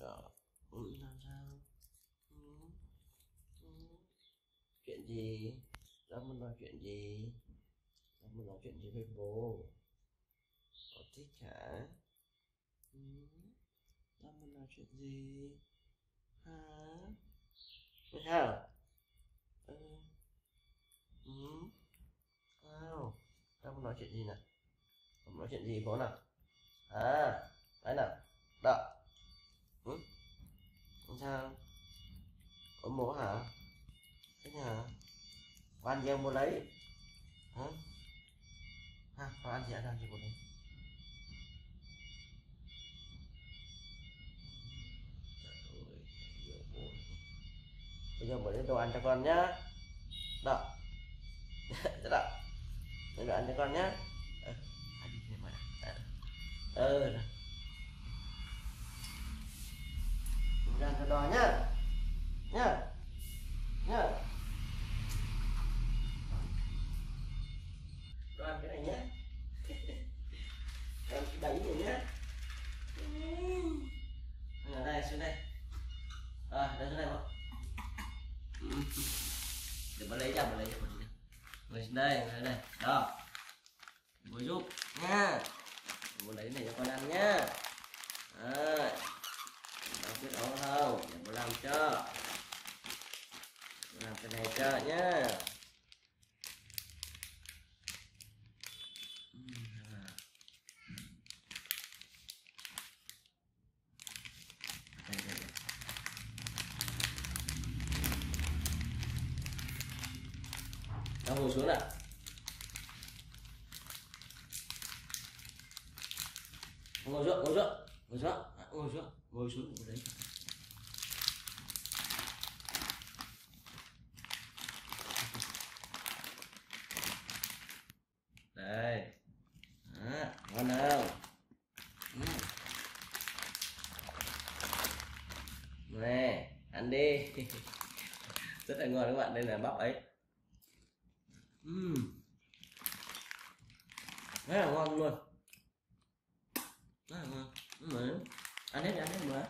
sao? Chuyện gì? Tao muốn nói chuyện gì? Tao muốn nói chuyện gì với bố? Có thích hả? Tao muốn nói chuyện gì? Hả? Sao? Sao? Tao muốn nói chuyện gì nào? Nói chuyện gì bố nào? À, đấy nào, đợi. Sao? Ôm bố hả? Thế hả? Ăn gì bố lấy? Hả? Ha, có ăn gì ăn gì bố lấy? Bây giờ bố lấy đồ ăn cho con nhá. Đợi. Đợi. Lấy đồ ăn cho con nhá. Ra cho đo nhá. Nhá. Nhá. Đo ăn cái này nhá. Em cái bánh này nhá. Ở đây xuống đây. Rồi, đây xuống đây bố. Để bố lấy ra, bố lấy ra bố. Ngồi xuống đây, ngồi xuống đây. Đó. Bố giúp nha. Bố lấy này cho con ăn nhá. Đấy. Bố biết ổn không? Để bố làm cho. Bố làm cái này cho nhá. Đang ngồi xuống nào. Ngồi xuống, ngồi xuống, ngồi xuống, ngồi xuống, ngồi xuống, ngồi đấy. Đây, à, ngon không? Nè, ăn đi. Rất là ngon các bạn, đây là bắp ấy. Rất là ngon luôn. Ăn hết, ăn hết mà.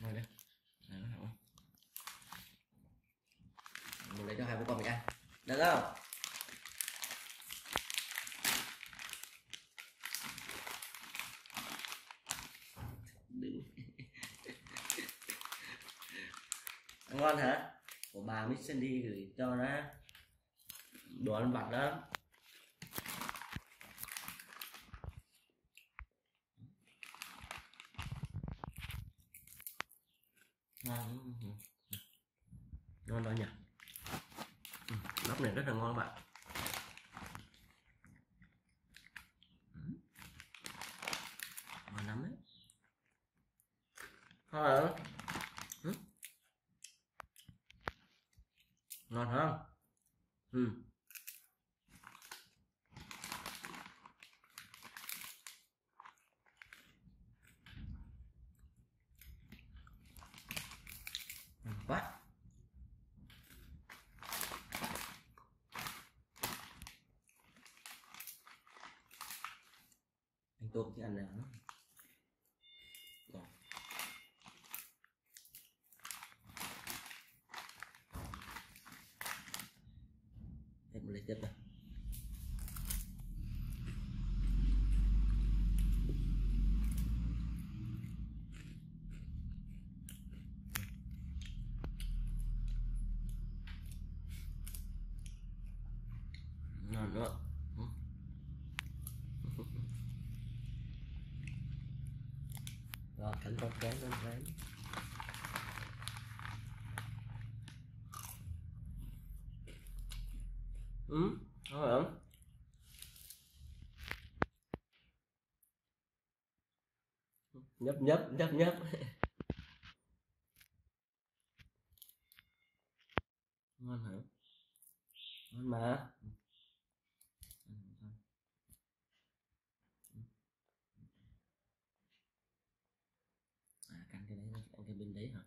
Ngồi đây. Đấy, nó không? Mình lấy cho hai bố con mình ăn. Được không? Đúng. Ngon hả? Của bà Miss Sandy gửi cho ra đồ ăn vặt đó. Ngon đó nhỉ. Bắp này rất là ngon các bạn. Ngon lắm đấy. Thôi ngon không? Quá. Anh tôm thì ăn nào nữa. Lấy tiếp này. Ngon nữa. Rồi, cắn con cá lên rán. Ngon lắm. Nhấp. Ngon hả? Ngon mà. Canh cái đấy, ăn cái bên đấy hả?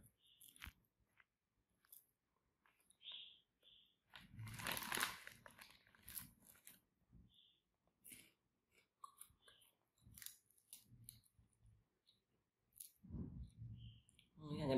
Cái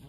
Nó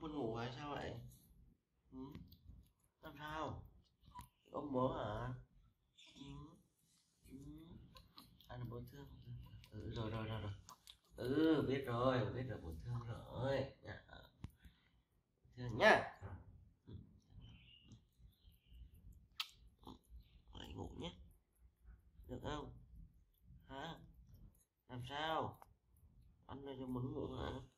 Buồn ngủ hay sao vậy? Làm sao? Ôm bố hả? Ăn bố thương. Rồi. Biết rồi bố thương rồi. Thương nhá. Hãy ngủ nhé. Được không? Hả? Làm sao? Ăn rồi muốn ngủ hả?